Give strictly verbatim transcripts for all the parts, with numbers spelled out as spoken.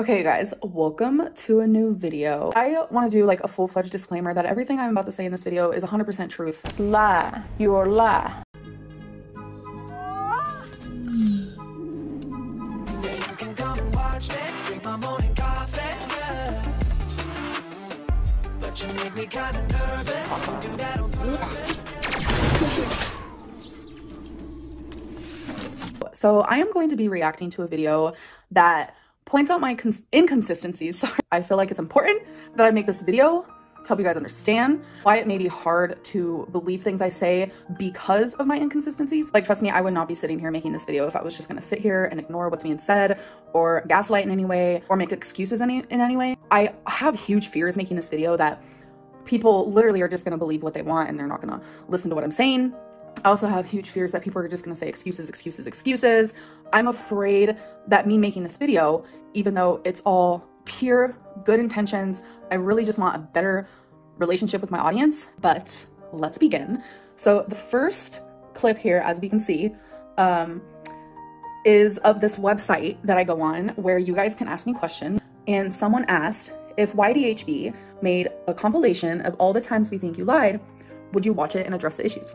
Okay guys, welcome to a new video. I want to do like a full-fledged disclaimer that everything I'm about to say in this video is one hundred percent truth. Lie, you're a lie. So I am going to be reacting to a video that points out my inconsistencies. Sorry. I feel like it's important that I make this video to help you guys understand why it may be hard to believe things I say because of my inconsistencies. Like, trust me, I would not be sitting here making this video if I was just gonna sit here and ignore what's being said or gaslight in any way or make excuses any, in any way. I have huge fears making this video that people literally are just gonna believe what they want and they're not gonna listen to what I'm saying. I also have huge fears that people are just gonna say excuses, excuses, excuses. I'm afraid that me making this video, even though it's all pure good intentions, I really just want a better relationship with my audience, but let's begin. So the first clip here, as we can see, um, is of this website that I go on where you guys can ask me questions. And someone asked, if Y D H B made a compilation of all the times we think you lied, would you watch it and address the issues?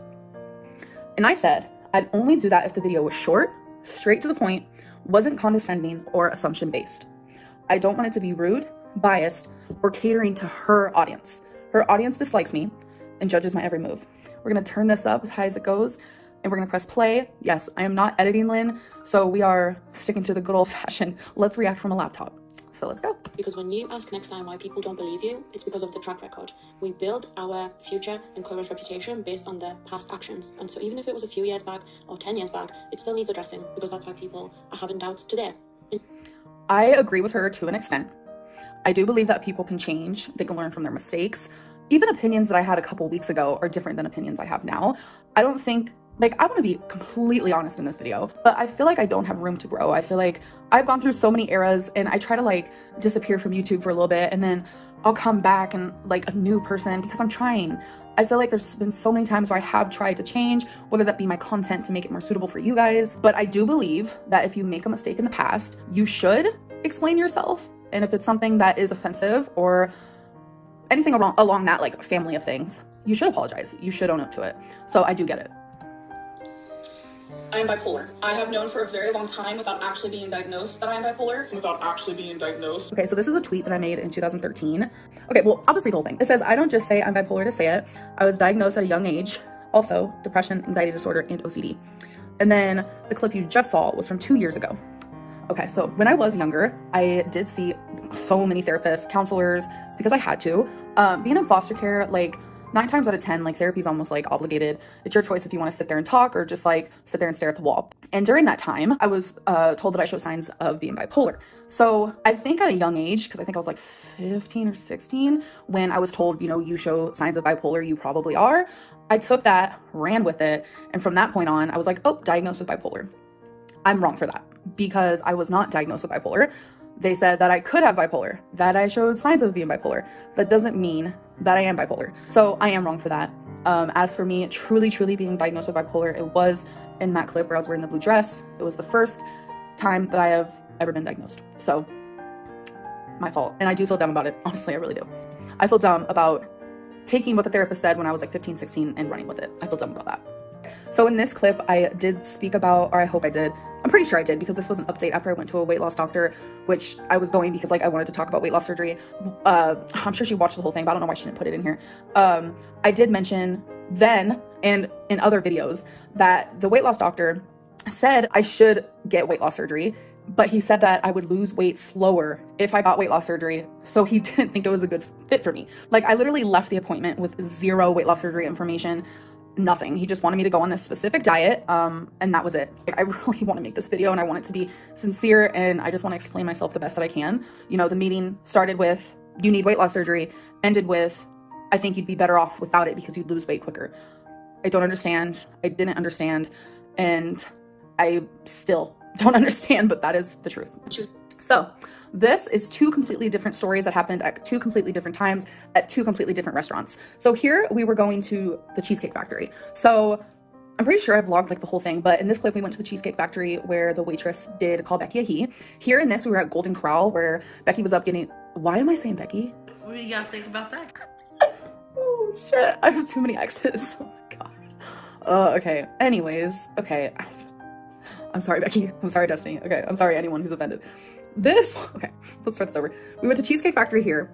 And I said, I'd only do that if the video was short, straight to the point, wasn't condescending or assumption-based. I don't want it to be rude, biased, or catering to her audience. Her audience dislikes me and judges my every move. We're gonna turn this up as high as it goes, and we're gonna press play. Yes, I am not editing Lynn, so we are sticking to the good old-fashioned, let's react from a laptop. So let's go. Because when you ask next time why people don't believe you, it's because of the track record. We build our future and current reputation based on their past actions. And so even if it was a few years back or ten years back, it still needs addressing because that's why people are having doubts today. I agree with her to an extent. I do believe that people can change. They can learn from their mistakes. Even opinions that I had a couple weeks ago are different than opinions I have now. I don't think, like, I want to be completely honest in this video, but I feel like I don't have room to grow. I feel like I've gone through so many eras and I try to like disappear from YouTube for a little bit and then I'll come back and like a new person because I'm trying. I feel like there's been so many times where I have tried to change, whether that be my content to make it more suitable for you guys. But I do believe that if you make a mistake in the past, you should explain yourself. And if it's something that is offensive or anything along, along that like family of things, you should apologize. You should own up to it. So I do get it. I am bipolar. I have known for a very long time without actually being diagnosed that I am bipolar. Without actually being diagnosed. Okay, so this is a tweet that I made in two thousand thirteen. Okay, well, I'll just read the whole thing. It says, I don't just say I'm bipolar to say it. I was diagnosed at a young age. Also, depression, anxiety disorder, and O C D. And then the clip you just saw was from two years ago. Okay, so when I was younger, I did see so many therapists, counselors. It's because I had to. Um, being in foster care, like, Nine times out of ten, like, therapy is almost like obligated. It's your choice if you want to sit there and talk or just like sit there and stare at the wall. And during that time, I was uh, told that I showed signs of being bipolar. So I think at a young age, because I think I was like fifteen or sixteen, when I was told, you know, you show signs of bipolar, you probably are. I took that, ran with it. And from that point on, I was like, oh, diagnosed with bipolar. I'm wrong for that because I was not diagnosed with bipolar. They said that I could have bipolar, that I showed signs of being bipolar. That doesn't mean that I am bipolar. So I am wrong for that. Um, as for me, truly, truly being diagnosed with bipolar, it was in that clip where I was wearing the blue dress. It was the first time that I have ever been diagnosed. So my fault. And I do feel dumb about it. Honestly, I really do. I feel dumb about taking what the therapist said when I was like fifteen, sixteen and running with it. I feel dumb about that. So in this clip, I did speak about, or I hope I did, I'm pretty sure I did because this was an update after I went to a weight loss doctor, which I was going because like I wanted to talk about weight loss surgery. Uh, I'm sure she watched the whole thing, but I don't know why she didn't put it in here. Um, I did mention then and in other videos that the weight loss doctor said I should get weight loss surgery, but he said that I would lose weight slower if I got weight loss surgery. So he didn't think it was a good fit for me. Like, I literally left the appointment with zero weight loss surgery information. Nothing. He just wanted me to go on this specific diet, um, and that was it. Like, I really want to make this video and I want it to be sincere and I just want to explain myself the best that I can. You know, the meeting started with, you need weight loss surgery, ended with, I think you'd be better off without it because you'd lose weight quicker. I don't understand. I didn't understand. And I still don't understand, but that is the truth. So this is two completely different stories that happened at two completely different times at two completely different restaurants. So here we were going to the Cheesecake Factory. So I'm pretty sure I vlogged like the whole thing, but in this clip we went to the Cheesecake Factory where the waitress did call Becky a he. Here in this we were at Golden Corral where Becky was up getting, why am I saying Becky? What do you guys think about that? Oh shit, I have too many exes. Oh my god. Uh, okay, anyways, okay. I'm sorry Becky, I'm sorry Destiny. Okay, I'm sorry anyone who's offended. This, okay, let's start this over. We went to Cheesecake Factory here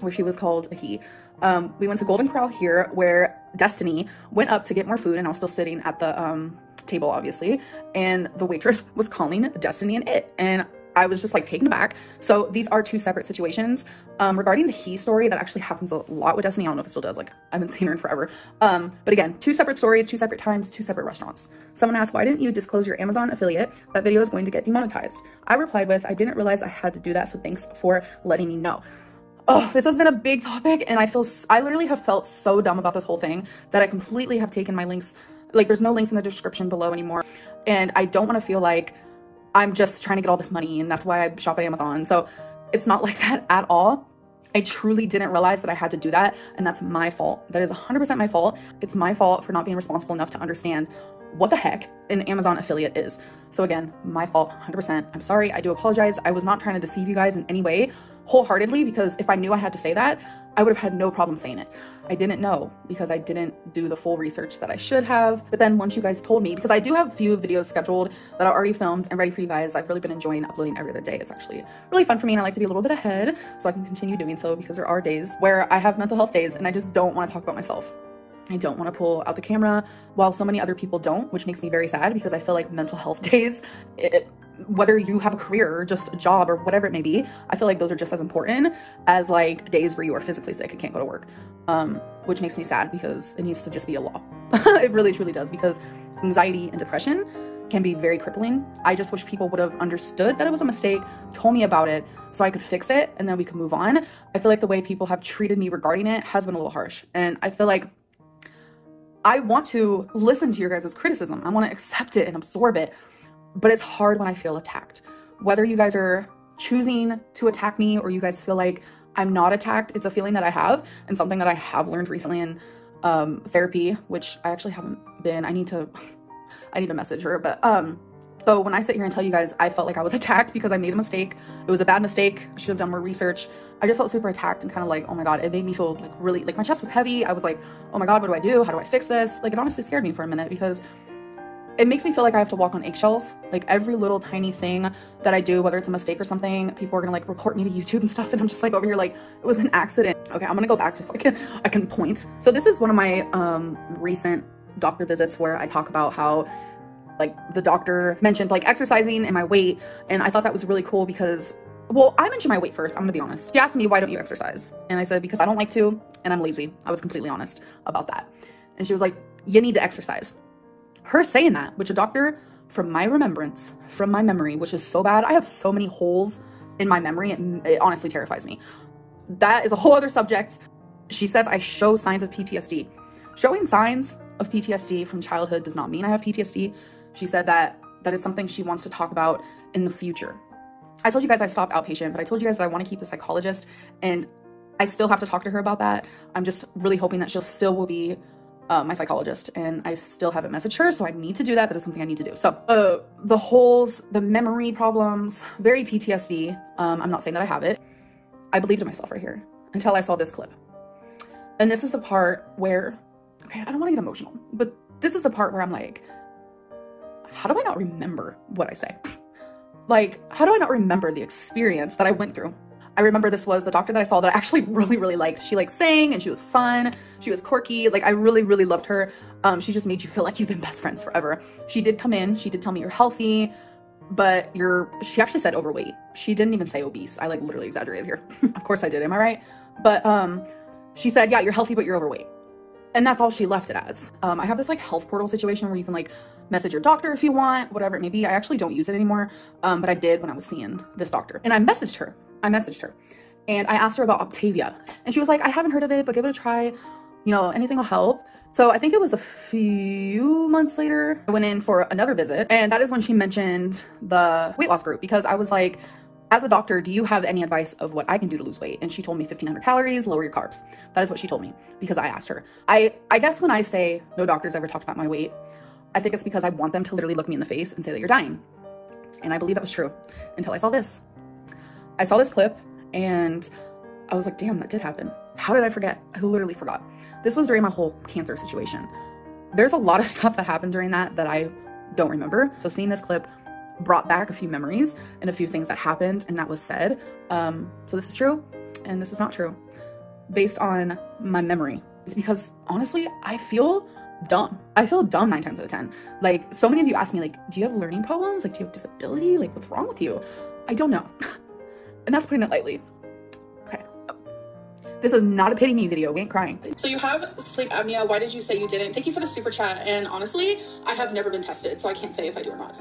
where she was called a he. Um, we went to Golden Corral here where Destiny went up to get more food and I was still sitting at the um, table obviously, and the waitress was calling Destiny an it, and I was just like taken aback. So these are two separate situations. Um, regarding the he story, that actually happens a lot with Destiny. I don't know if it still does, like I haven't seen her in forever. Um, but again, two separate stories, two separate times, two separate restaurants. Someone asked, why didn't you disclose your Amazon affiliate? That video is going to get demonetized. I replied with, I didn't realize I had to do that, so thanks for letting me know. Oh, this has been a big topic, and I feel, I literally have felt so dumb about this whole thing that I completely have taken my links, like there's no links in the description below anymore, and I don't want to feel like I'm just trying to get all this money and that's why I shop at Amazon. So it's not like that at all. I truly didn't realize that I had to do that, and that's my fault. That is one hundred percent my fault. It's my fault for not being responsible enough to understand what the heck an Amazon affiliate is. So again, my fault, one hundred percent. I'm sorry, I do apologize. I was not trying to deceive you guys in any way, wholeheartedly, because if I knew I had to say that, I would have had no problem saying it. I didn't know because I didn't do the full research that I should have. But then once you guys told me, because I do have a few videos scheduled that are already filmed and ready for you guys. I've really been enjoying uploading every other day. It's actually really fun for me, and I like to be a little bit ahead so I can continue doing so, because there are days where I have mental health days and I just don't want to talk about myself. I don't want to pull out the camera while so many other people don't, which makes me very sad, because I feel like mental health days, it, whether you have a career or just a job or whatever it may be, I feel like those are just as important as like days where you are physically sick and can't go to work, um, which makes me sad because it needs to just be a law. It really truly does, because anxiety and depression can be very crippling. I just wish people would have understood that it was a mistake, told me about it so I could fix it, and then we could move on. I feel like the way people have treated me regarding it has been a little harsh, and I feel like I want to listen to your guys' criticism. I want to accept it and absorb it, but it's hard when I feel attacked. Whether you guys are choosing to attack me or you guys feel like I'm not attacked, it's a feeling that I have, and something that I have learned recently in um, therapy, which I actually haven't been. I need to, I need to message her. But um, so when I sit here and tell you guys, I felt like I was attacked because I made a mistake. It was a bad mistake. I should have done more research. I just felt super attacked and kind of like, oh my God, it made me feel like really, like my chest was heavy. I was like, oh my God, what do I do? How do I fix this? Like, it honestly scared me for a minute, because it makes me feel like I have to walk on eggshells. Like every little tiny thing that I do, whether it's a mistake or something, people are gonna like report me to YouTube and stuff, and I'm just like over here like, it was an accident. Okay, I'm gonna go back just so I can, I can point. So this is one of my um, recent doctor visits where I talk about how like the doctor mentioned like exercising and my weight, and I thought that was really cool because, well, I mentioned my weight first, I'm gonna be honest. She asked me, why don't you exercise? And I said, because I don't like to and I'm lazy. I was completely honest about that. And she was like, you need to exercise. Her saying that, which a doctor, from my remembrance, from my memory, which is so bad, I have so many holes in my memory, and it honestly terrifies me. That is a whole other subject. She says I show signs of P T S D. Showing signs of P T S D from childhood does not mean I have P T S D. She said that that is something she wants to talk about in the future. I told you guys I stopped outpatient, but I told you guys that I want to keep the psychologist, and I still have to talk to her about that. I'm just really hoping that she'll still will be Uh, my psychologist, and I still haven't messaged her, so I need to do that. That is something I need to do. So uh, the holes, the memory problems, very P T S D. Um, I'm not saying that I have it. I believed in myself right here until I saw this clip. And this is the part where, okay, I don't want to get emotional, but this is the part where I'm like, how do I not remember what I say? Like, how do I not remember the experience that I went through? I remember this was the doctor that I saw that I actually really, really liked. She like sang and she was fun. She was quirky. Like I really, really loved her. Um, she just made you feel like you've been best friends forever. She did come in. She did tell me you're healthy, but you're, she actually said overweight. She didn't even say obese. I like literally exaggerated here. Of course I did. Am I right? But um, she said, yeah, you're healthy, but you're overweight. And that's all she left it as. Um, I have this like health portal situation where you can like message your doctor if you want, whatever it may be. I actually don't use it anymore, um, but I did when I was seeing this doctor, and I messaged her. I messaged her and I asked her about Optavia, and she was like, I haven't heard of it, but give it a try. You know, anything will help. So I think it was a few months later, I went in for another visit, and that is when she mentioned the weight loss group, because I was like, as a doctor, do you have any advice of what I can do to lose weight? And she told me fifteen hundred calories, lower your carbs. That is what she told me because I asked her. I, I guess when I say no doctor's ever talked about my weight, I think it's because I want them to literally look me in the face and say that you're dying. And I believe that was true until I saw this. I saw this clip and I was like, damn, that did happen. How did I forget? I literally forgot. This was during my whole cancer situation. There's a lot of stuff that happened during that that I don't remember. So seeing this clip brought back a few memories and a few things that happened and that was said. Um, so this is true and this is not true based on my memory. It's because honestly, I feel dumb. I feel dumb nine times out of ten. Like, so many of you ask me, like, do you have learning problems? Like, do you have disability? Like, what's wrong with you? I don't know. And that's putting it lightly. Okay. This is not a pity me video. We ain't crying. So you have sleep apnea. Why did you say you didn't? Thank you for the super chat. And honestly, I have never been tested, so I can't say if I do or not.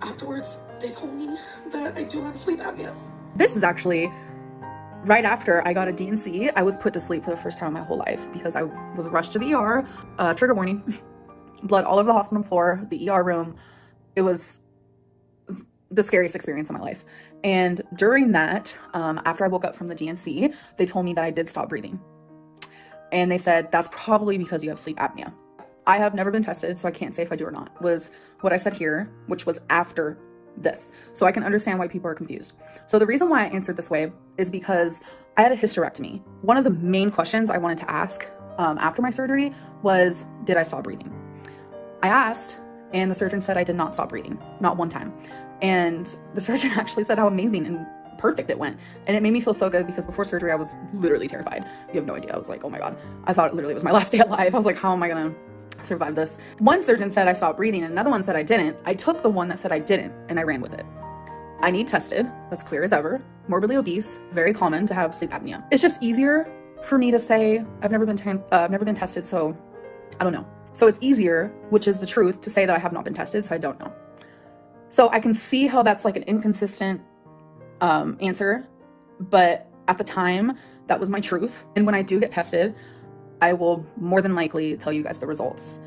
Afterwards, they told me that I do have sleep apnea. This is actually right after I got a D and C. I was put to sleep for the first time in my whole life because I was rushed to the E R. Uh, trigger warning. Blood all over the hospital floor, the E R room. It was the scariest experience of my life. And during that, um, after I woke up from the D and C, they told me that I did stop breathing. And they said, that's probably because you have sleep apnea. I have never been tested, so I can't say if I do or not, was what I said here, which was after this. So I can understand why people are confused. So the reason why I answered this way is because I had a hysterectomy. One of the main questions I wanted to ask um, after my surgery was, did I stop breathing? I asked, and the surgeon said I did not stop breathing, not one time. And the surgeon actually said how amazing and perfect it went. And it made me feel so good because before surgery, I was literally terrified. You have no idea. I was like, oh my God. I thought it literally was my last day alive. I was like, how am I gonna survive this? One surgeon said I stopped breathing and another one said I didn't. I took the one that said I didn't and I ran with it. I need tested, that's clear as ever, morbidly obese, very common to have sleep apnea. It's just easier for me to say I've never been, uh, I've never been tested, so I don't know. So it's easier, which is the truth, to say that I have not been tested, so I don't know. So I can see how that's like an inconsistent um, answer, but at the time, that was my truth. And when I do get tested, I will more than likely tell you guys the results.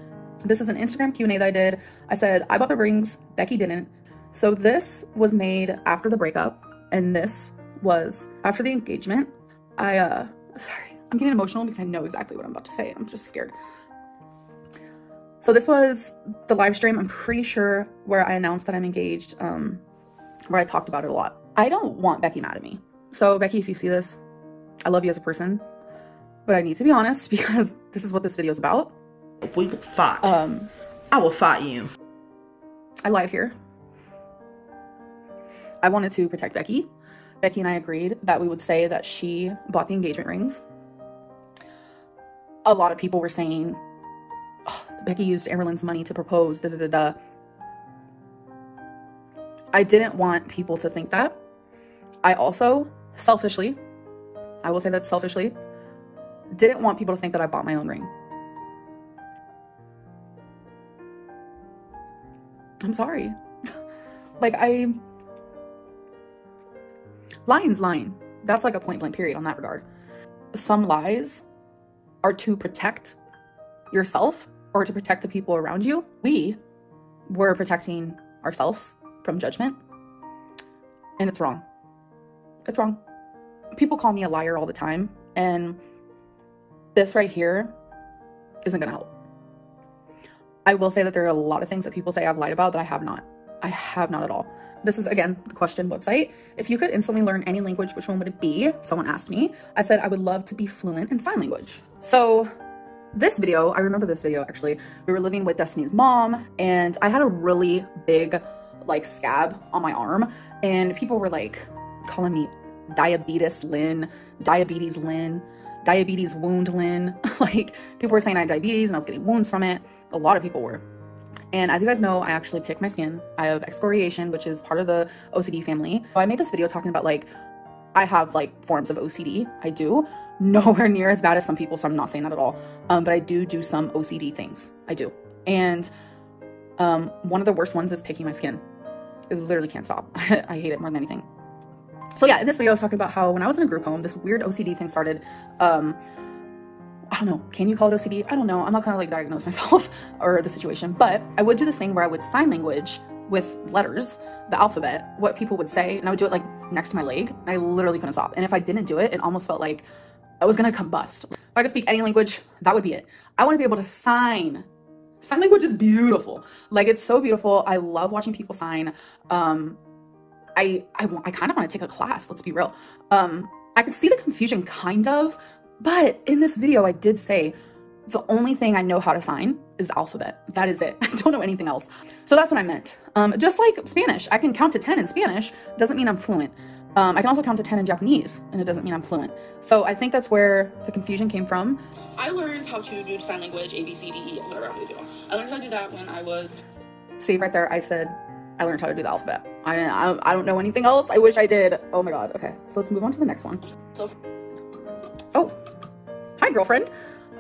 This is an Instagram Q and A that I did. I said, I bought the rings, Becky didn't. So this was made after the breakup and this was after the engagement. I, uh, sorry, I'm getting emotional because I know exactly what I'm about to say. I'm just scared. So this was the live stream, I'm pretty sure, where I announced that I'm engaged, um, where I talked about it a lot. I don't want Becky mad at me. So Becky, if you see this, I love you as a person. But I need to be honest because this is what this video is about. If we would fight, um, I will fight you. I lied here. I wanted to protect Becky. Becky and I agreed that we would say that she bought the engagement rings. A lot of people were saying, oh, Becky used Amberlyn's money to propose, da da da da. I didn't want people to think that. I also, selfishly, I will say that selfishly, didn't want people to think that I bought my own ring. I'm sorry. Like, I... Lying's lying. That's like a point blank period on that regard. Some lies are to protect yourself or to protect the people around you. We were protecting ourselves from judgment, and it's wrong. It's wrong. People call me a liar all the time, and this right here isn't gonna help. I will say that there are a lot of things that people say I've lied about that I have not. I have not at all. This is, again, the question website. If you could instantly learn any language, which one would it be? Someone asked me. I said I would love to be fluent in sign language. So this video, I remember this video actually. We were living with Destiny's mom and I had a really big like scab on my arm and people were like calling me Diabetes Lynn, Diabetes Lynn. Diabetes wound, Lynn. Like, people were saying I had diabetes and I was getting wounds from it. A lot of people were. And as you guys know, I actually pick my skin. I have excoriation, which is part of the O C D family. So I made this video talking about like, I have like forms of O C D. I do. Nowhere near as bad as some people, so I'm not saying that at all. Um, but I do do some O C D things. I do. And um, one of the worst ones is picking my skin. I literally can't stop. I hate it more than anything. So yeah, in this video, I was talking about how when I was in a group home, this weird O C D thing started. Um, I don't know. Can you call it O C D? I don't know. I'm not going to like diagnose myself or the situation, but I would do this thing where I would sign language with letters, the alphabet, what people would say. And I would do it like next to my leg. And I literally couldn't stop. And if I didn't do it, it almost felt like I was going to combust. If I could speak any language, that would be it. I want to be able to sign Sign language is beautiful. Like, it's so beautiful. I love watching people sign. Um, I, I, I kind of want to take a class, let's be real. Um, I could see the confusion kind of, but in this video, I did say the only thing I know how to sign is the alphabet. That is it. I don't know anything else. So that's what I meant. Um, just like Spanish, I can count to ten in Spanish. Doesn't mean I'm fluent. Um, I can also count to ten in Japanese, and it doesn't mean I'm fluent. So I think that's where the confusion came from. I learned how to do sign language, A, B, C, D, E, whatever I'm doing. I learned how to do that when I was... See, right there, I said, I learned how to do the alphabet. I, I, I don't know anything else. I wish I did. Oh my God. Okay, so let's move on to the next one. So... Oh, hi, girlfriend.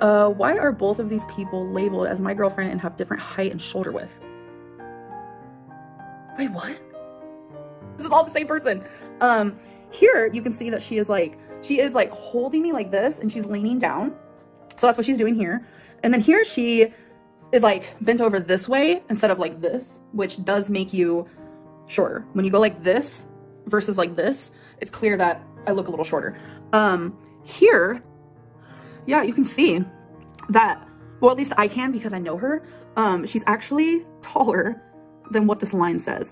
Uh, why are both of these people labeled as my girlfriend and have different height and shoulder width? Wait, what? This is all the same person. Um, here you can see that she is like, she is like holding me like this and she's leaning down. So that's what she's doing here. And then here she is like bent over this way instead of like this, which does make you shorter. When you go like this versus like this, it's clear that I look a little shorter. Um, here, yeah, you can see that, well, at least I can because I know her. Um, she's actually taller than what this line says.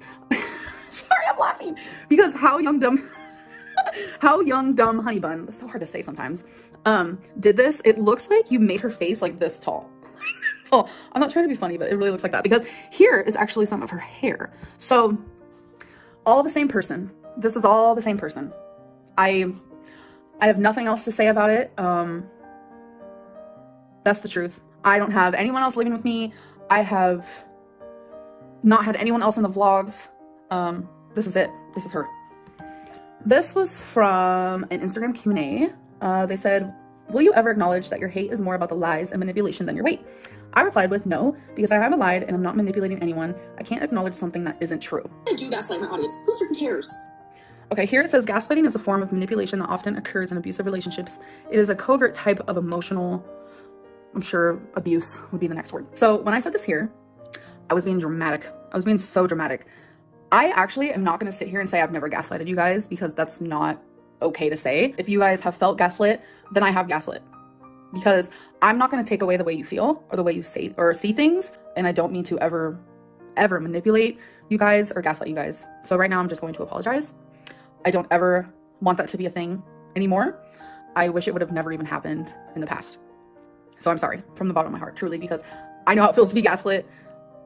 Sorry, I'm laughing because how young dumb how young dumb honey bun, it's so hard to say sometimes, um did this, it looks like you made her face like this tall. Oh, I'm not trying to be funny, but it really looks like that because here is actually some of her hair. So all the same person. This is all the same person. I I have nothing else to say about it. Um that's the truth. I don't have anyone else living with me. I have not had anyone else in the vlogs. Um, this is it. This is her. This was from an Instagram Q and A. Uh, they said, will you ever acknowledge that your hate is more about the lies and manipulation than your weight? I replied with no, because I haven't lied and I'm not manipulating anyone. I can't acknowledge something that isn't true. Did you gaslight my audience? Who freaking cares? Okay, here it says gaslighting is a form of manipulation that often occurs in abusive relationships. It is a covert type of emotional, I'm sure abuse would be the next word. So when I said this here, I was being dramatic. I was being so dramatic. I actually am not going to sit here and say I've never gaslighted you guys because that's not okay to say. If you guys have felt gaslit, then I have gaslit because I'm not going to take away the way you feel or the way you say or see things. And I don't mean to ever, ever manipulate you guys or gaslight you guys. So right now I'm just going to apologize. I don't ever want that to be a thing anymore. I wish it would have never even happened in the past. So I'm sorry from the bottom of my heart, truly, because I know how it feels to be gaslit.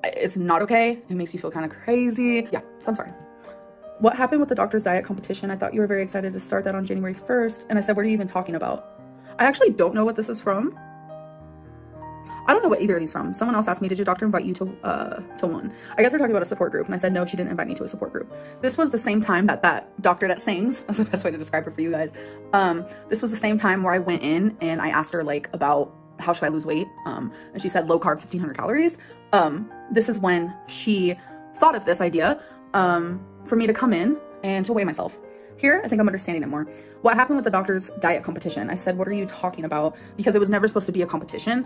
It's not okay. It makes you feel kind of crazy. Yeah, so I'm sorry. What happened with the doctor's diet competition? I thought you were very excited to start that on January first. And I said, what are you even talking about? I actually don't know what this is from. I don't know what either of these from. Someone else asked me, did your doctor invite you to uh, to one? I guess we're talking about a support group. And I said, no, she didn't invite me to a support group. This was the same time that that doctor that sings, that's the best way to describe her for you guys. Um, this was the same time where I went in and I asked her like about how should I lose weight? Um, and she said low carb, fifteen hundred calories. Um, this is when she thought of this idea um, for me to come in and to weigh myself. Here, I think I'm understanding it more. What happened with the doctor's diet competition? I said, what are you talking about? Because it was never supposed to be a competition.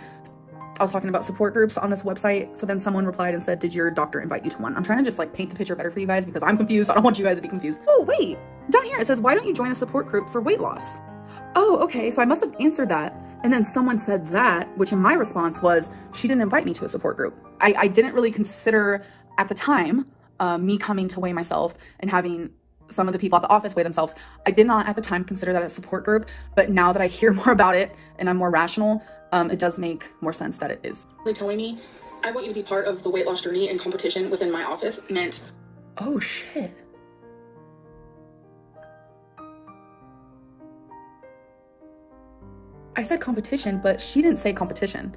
I was talking about support groups on this website. So then someone replied and said, did your doctor invite you to one? I'm trying to just like paint the picture better for you guys because I'm confused. I don't want you guys to be confused. Oh, wait, down here it says, why don't you join a support group for weight loss? Oh, okay, so I must have answered that. And then someone said that, which in my response was, she didn't invite me to a support group. I, I didn't really consider at the time uh, me coming to weigh myself and having some of the people at the office weigh themselves. I did not at the time consider that a support group, but now that I hear more about it and I'm more rational, um, it does make more sense that it is. They're telling me, I want you to be part of the weight loss journey and competition within my office meant, oh shit. I said competition, but she didn't say competition.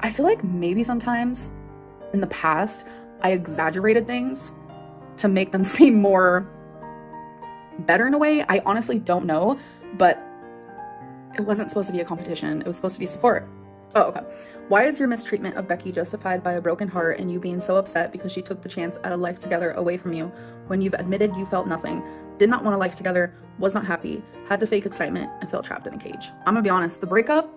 I feel like maybe sometimes in the past, I exaggerated things to make them seem more better in a way. I honestly don't know, but it wasn't supposed to be a competition. It was supposed to be support. Oh, okay. Why is your mistreatment of Becky justified by a broken heart and you being so upset because she took the chance at a life together away from you when you've admitted you felt nothing? Did not want a life together, was not happy, had to fake excitement, and felt trapped in a cage. I'm gonna be honest, the breakup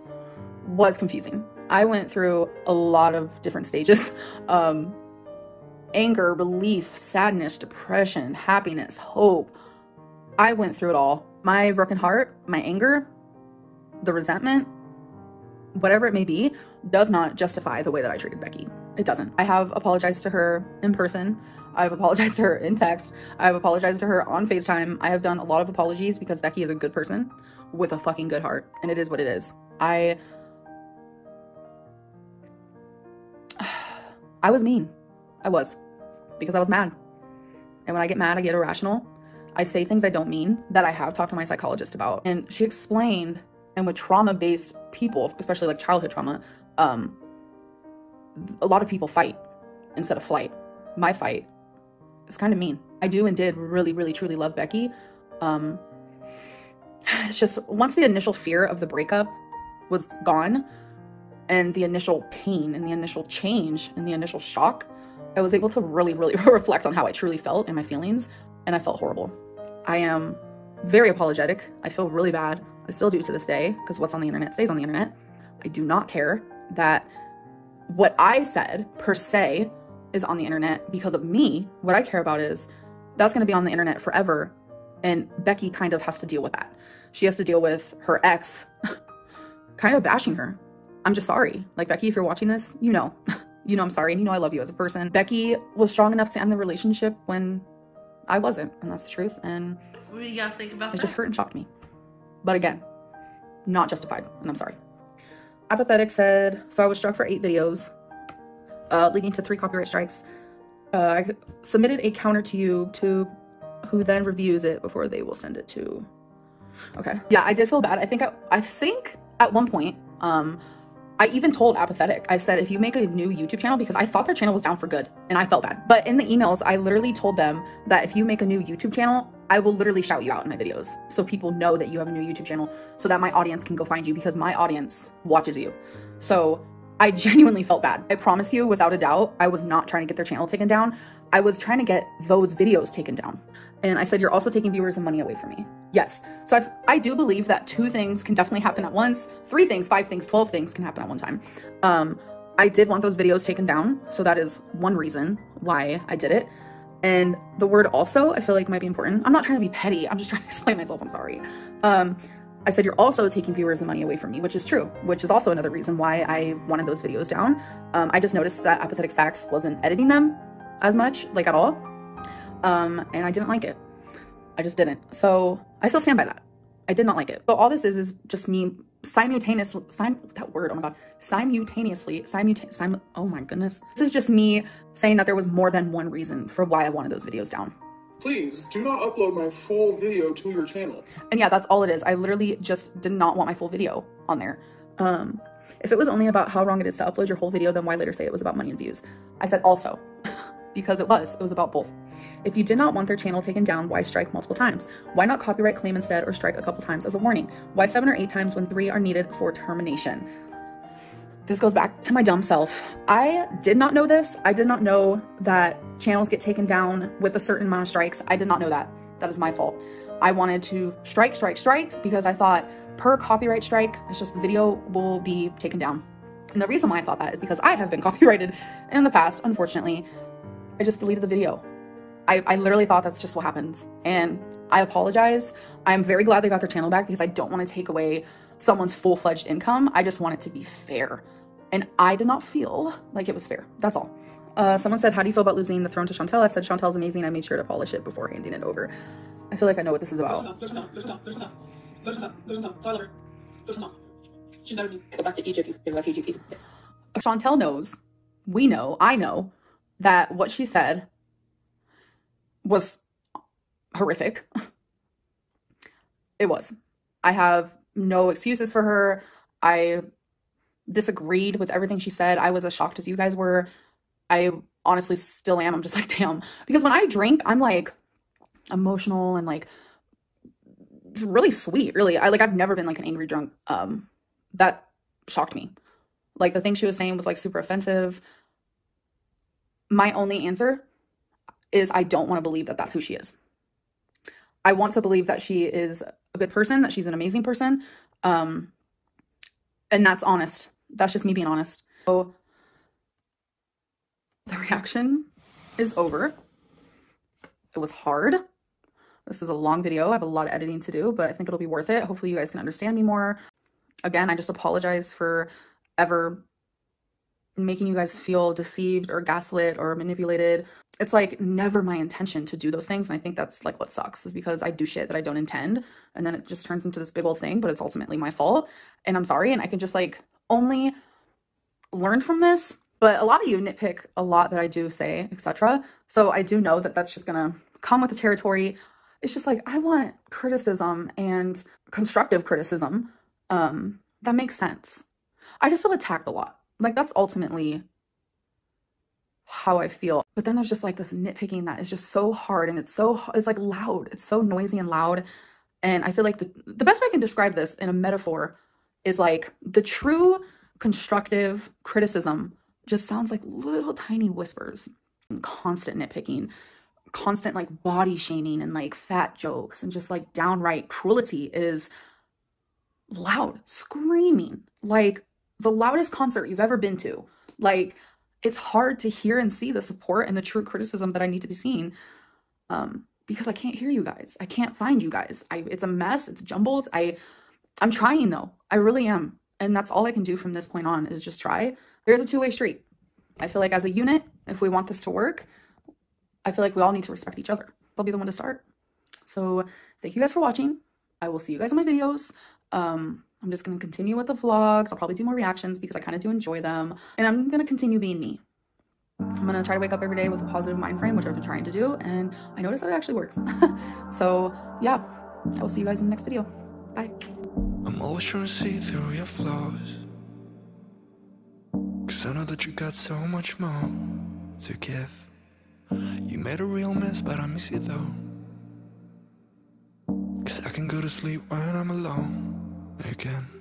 was confusing. I went through a lot of different stages. Um, anger, relief, sadness, depression, happiness, hope. I went through it all. My broken heart, my anger, the resentment, whatever it may be, does not justify the way that I treated Becky. It doesn't. I have apologized to her in person. I've apologized to her in text. I've apologized to her on FaceTime. I have done a lot of apologies because Becky is a good person with a fucking good heart, and it is what it is. I... I was mean. I was. Because I was mad. And when I get mad, I get irrational. I say things I don't mean that I have talked to my psychologist about. And she explained, and with trauma-based people, especially like childhood trauma, um, a lot of people fight instead of flight. My fight is kind of mean. I do and did really, really, truly love Becky. Um, it's just once the initial fear of the breakup was gone, and the initial pain and the initial change and the initial shock, I was able to really, really reflect on how I truly felt and my feelings, and I felt horrible. I am very apologetic. I feel really bad. I still do to this day, because what's on the internet stays on the internet. I do not care that what I said, per se, is on the internet because of me. What I care about is that's gonna be on the internet forever, and Becky kind of has to deal with that. She has to deal with her ex kind of bashing her. I'm just sorry. Like, Becky, if you're watching this, you know. You know I'm sorry, and you know I love you as a person. Becky was strong enough to end the relationship when I wasn't, and that's the truth, and what do you guys think about it? It just hurt and shocked me. But again, not justified, and I'm sorry. Apathetic said, so I was struck for eight videos, uh, leading to three copyright strikes. Uh, I submitted a counter to YouTube, who then reviews it before they will send it to... Okay. Yeah, I did feel bad. I think, I, I think at one point, um, I even told Apathetic, I said, if you make a new YouTube channel, because I thought their channel was down for good and I felt bad. But in the emails, I literally told them that if you make a new YouTube channel, I will literally shout you out in my videos. So people know that you have a new YouTube channel so that my audience can go find you, because my audience watches you. So I genuinely felt bad. I promise you, without a doubt, I was not trying to get their channel taken down. I was trying to get those videos taken down. And I said, you're also taking viewers and money away from me. Yes. So I've, I do believe that two things can definitely happen at once. Three things, five things, twelve things can happen at one time. Um, I did want those videos taken down. So that is one reason why I did it. And the word also, I feel like might be important. I'm not trying to be petty. I'm just trying to explain myself. I'm sorry. Um, I said, you're also taking viewers and money away from me, which is true, which is also another reason why I wanted those videos down. Um, I just noticed that Apathetic Facts wasn't editing them as much, like at all. Um, and I didn't like it. I just didn't. So I still stand by that. I did not like it. But all this is, is just me simultaneously, sim, that word, oh my God, simultaneously, simultaneously, sim, oh my goodness. This is just me saying that there was more than one reason for why I wanted those videos down. Please do not upload my full video to your channel. And yeah, that's all it is. I literally just did not want my full video on there. Um, if it was only about how wrong it is to upload your whole video, then why later say it was about money and views? I said also, because it was, it was about both. If you did not want their channel taken down, why strike multiple times? Why not copyright claim instead, or strike a couple times as a warning? Why seven or eight times when three are needed for termination? This goes back to my dumb self. I did not know this. I did not know that channels get taken down with a certain amount of strikes. I did not know that. That is my fault. I wanted to strike, strike, strike, because I thought per copyright strike, it's just the video will be taken down. And the reason why I thought that is because I have been copyrighted in the past, unfortunately. I just deleted the video. I, I literally thought that's just what happens, and I apologize. I'm very glad they got their channel back, because I don't want to take away someone's full-fledged income. I just want it to be fair, and I did not feel like it was fair. That's all. Uh, someone said, how do you feel about losing the throne to Chantelle? I said, Chantelle's amazing. I made sure to polish it before handing it over. I feel like I know what this is about. Chantelle knows, we know, I know, that what she said was horrific. It was. I have no excuses for her. I disagreed with everything she said. I was as shocked as you guys were. I honestly still am. I'm just like, damn. Because when I drink, I'm like emotional and like really sweet, really. I like, I've never been like an angry drunk. Um, that shocked me. Like, the thing she was saying was like super offensive. My only answer is I don't want to believe that that's who she is. I want to believe that she is a good person, that she's an amazing person. Um, and that's honest. That's just me being honest. So the reaction is over. It was hard. This is a long video. I have a lot of editing to do, but I think it'll be worth it. Hopefully you guys can understand me more. Again, I just apologize for ever making you guys feel deceived or gaslit or manipulated. It's like never my intention to do those things. And I think that's like what sucks, is because I do shit that I don't intend. And then it just turns into this big old thing, but it's ultimately my fault. And I'm sorry. And I can just like only learn from this. But a lot of you nitpick a lot that I do say, et cetera. So I do know that that's just gonna come with the territory. It's just like, I want criticism and constructive criticism. Um, that makes sense. I just feel attacked a lot. Like that's ultimately how I feel. But then there's just like this nitpicking that is just so hard, and it's so, it's like loud. It's so noisy and loud. And I feel like the, the best way I can describe this in a metaphor is like the true constructive criticism just sounds like little tiny whispers and constant nitpicking, constant like body shaming and like fat jokes and just like downright cruelty is loud screaming, like the loudest concert you've ever been to. Like, it's hard to hear and see the support and the true criticism that I need to be seeing, um, because I can't hear you guys. I can't find you guys. I, it's a mess. It's jumbled. I, I'm trying though. I really am. And that's all I can do from this point on is just try. There's a two-way street. I feel like as a unit, if we want this to work, I feel like we all need to respect each other. I'll be the one to start. So thank you guys for watching. I will see you guys in my videos. Um, I'm just going to continue with the vlogs. I'll probably do more reactions because I kind of do enjoy them. And I'm going to continue being me. I'm going to try to wake up every day with a positive mind frame, which I've been trying to do. And I noticed that it actually works. So yeah, I will see you guys in the next video. Bye. I'm always trying to see through your flaws, because I know that you got so much more to give. You made a real mess, but I miss you though, because I can go to sleep when I'm alone again.